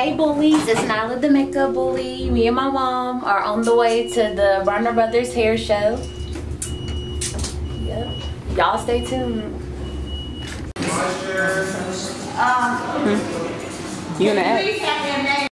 Hey bullies, it's Nyla the makeup bully. Me and my mom are on the way to the Bronner Brothers hair show. Yep. Y'all stay tuned. You gonna ask?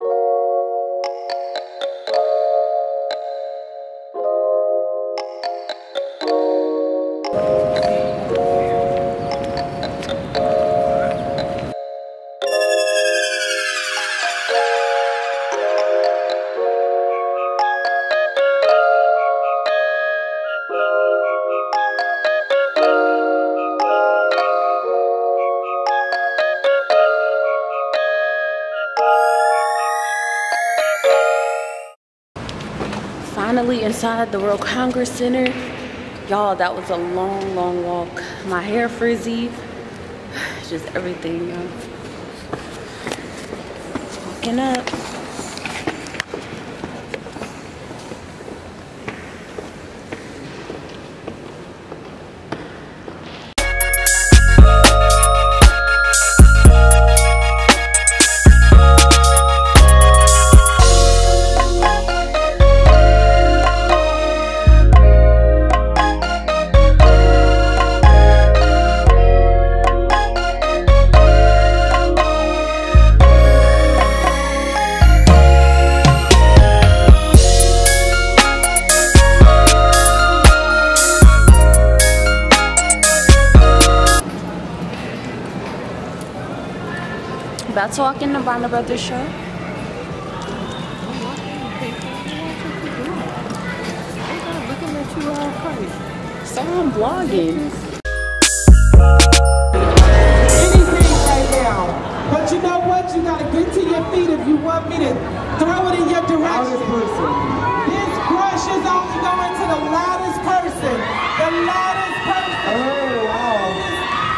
Finally inside the World Congress Center. Y'all, that was a long, long walk. My hair frizzy, just everything, y'all. Walking up. About to walk in the Bronner Brothers show. So I'm vlogging. Anything right now. But you know what? You gotta get to your feet if you want me to throw it in your direction. This brush is only going to the loudest person. The loudest person. Oh, wow.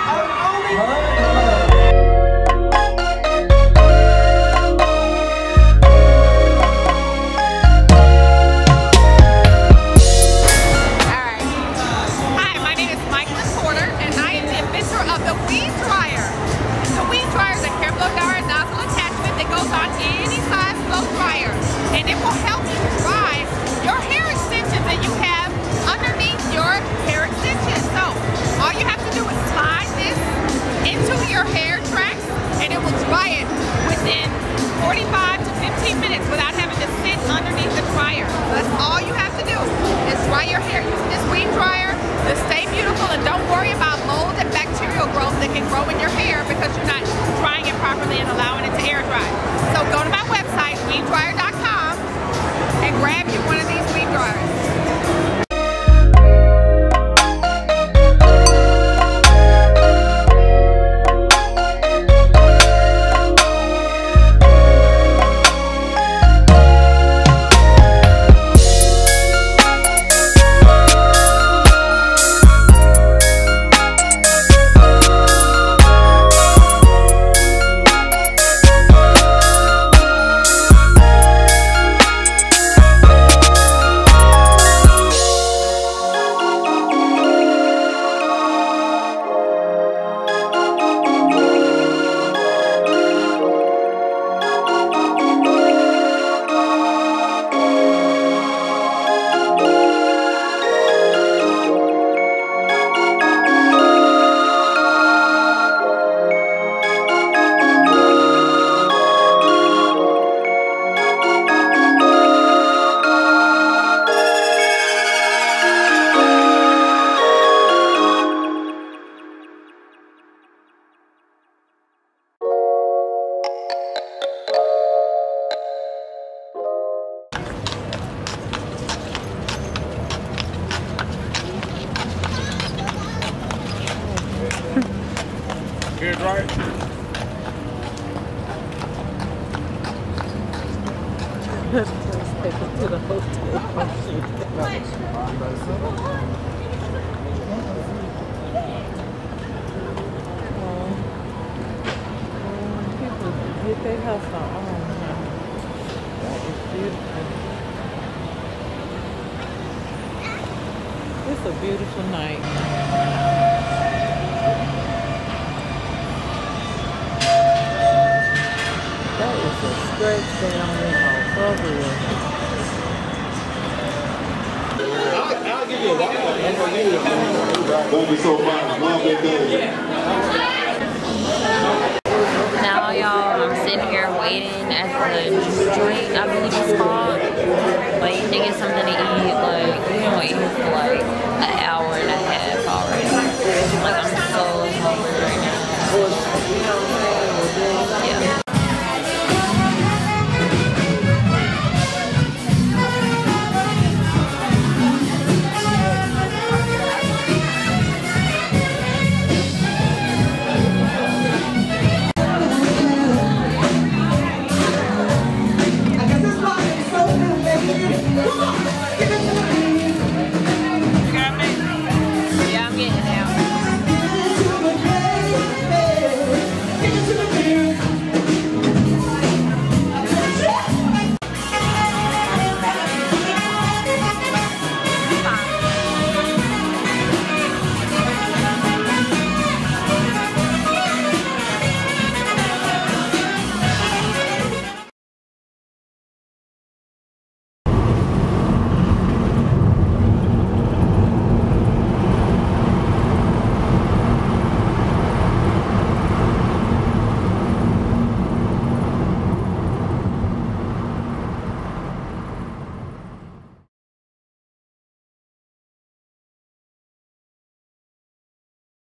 Only. Right. To the hotel. It's a beautiful night. That is just scrapes down and all over it. I'll give you a walk. That'd be so fun. Mom, big day. Now, y'all, I'm sitting here waiting at the joint, I believe it's called. Waiting to get something to eat. Like, you know, waiting for like an hour and a half already. Like, I'm